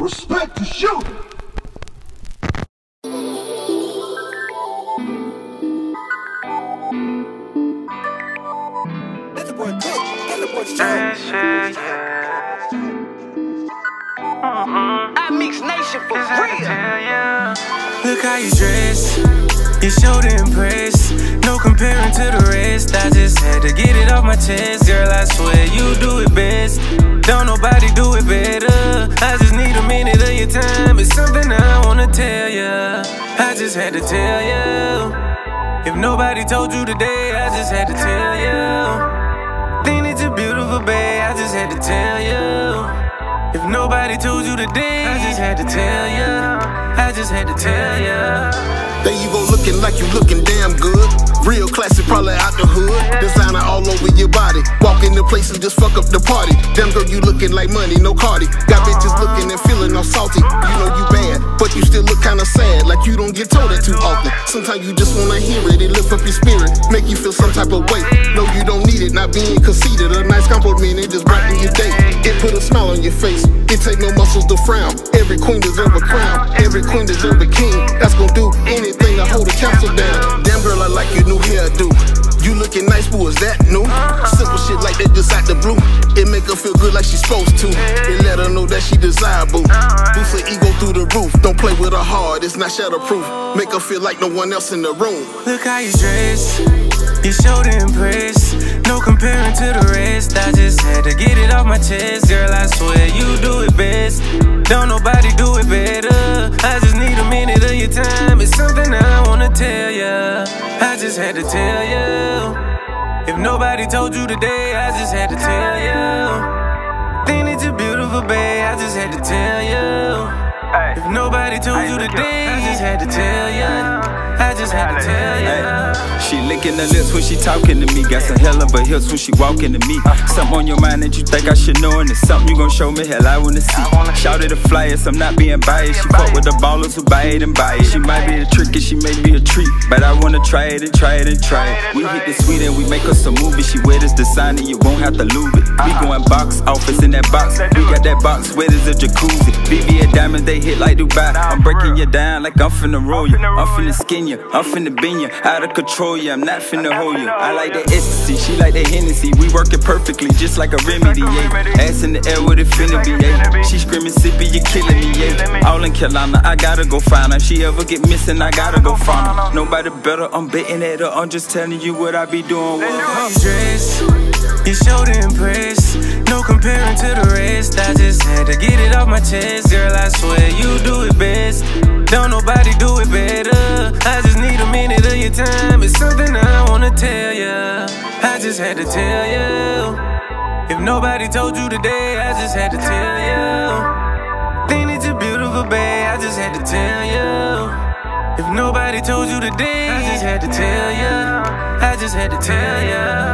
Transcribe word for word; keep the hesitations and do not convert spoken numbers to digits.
Respect the shooter. That's the boy Dick. That's the boy Jones. I mix nation for real. Look how you dress. You show to impress. No comparing to the rest. I just had to get it off my chest. Girl, I swear you do it best. Don't nobody do it better. I just need a minute of your time. It's something I wanna tell ya. I just had to tell ya. If nobody told you today, I just had to tell ya. Then it's a beautiful day. I just had to tell ya. If nobody told you today, I just had to tell ya. I just had to tell ya. There you go looking like you looking damn good. Real classic, probably out the hood. Designer all over your body. Walk into places, just fuck up the party. Damn girl, you looking like money, no Cardi. Got bitches looking and feeling all salty. You know you bad, but you still look kinda sad. Like you don't get told it too often. Sometimes you just wanna hear it, it lift up your spirit. Make you feel some type of way. No, you don't need it, not being conceited. A nice compliment, it just brighten your day. It put a smile on your face. It take no muscles to frown. Every queen deserve a crown. Every queen deserve a king. That's gonna do anything to hold the council down. Damn girl, I like your new hairdo. You looking nice, boo, is that new? Simple shit like that just out the blue. It make her feel good like she's supposed to. It let her know that she desirable. Boost her ego through the roof. Don't play with her heart, it's not shatterproof. Make her feel like no one else in the room. Look how you dress. You show to impress. No comparing to the rest. I just had to get it off my chest. Girl, I swear you do it best. Don't nobody do it better. I just need a minute of your time. It's something I wanna tell ya. I just had to tell ya. If nobody told you today, I just had to tell you. Then it's a beautiful day, I just had to tell you. If nobody told you today, I just had to tell you. I just had to tell ya. She licking her lips when she talking to me. Got some hell of a hips when she walking to me. Something on your mind that you think I should know, and it's something you gon' show me. Hell, I wanna see. Shout at the flyers, I'm not being biased. She fuck with the ballers who buy it and buy it. She might be a trick and she may be a treat, but I wanna try it and try it and try it. We hit the suite and we make us some movies. She wear this designer, you won't have to lose it. We going box office in that box. We got that box where there's a jacuzzi. V V A diamonds, they hit like Dubai. I'm breaking you down like I'm finna roll you. I'm finna skin you. I'm finna bend ya, out of control ya, I'm not finna hold ya. I like that ecstasy, she like that Hennessy. We work it perfectly, just like a remedy, yeah. Ass in the air with it finna be, yeah. She screaming sippy, you killing me, yeah. All in Carolina, I gotta go find her. She ever get missing, I gotta go find her. Nobody better, I'm betting at her. I'm just telling you what I be doing. Well, I'm dressed, you show to impress. No comparing to the rest. I just had to get it off my chest. Girl, I swear you do it best. Don't nobody do it better. I just need a minute of your time. It's something I wanna tell ya. I just had to tell you. If nobody told you today, I just had to tell you. Then it's a beautiful day, I just had to tell you. If nobody told you today, I just had to tell you. I just had to tell you.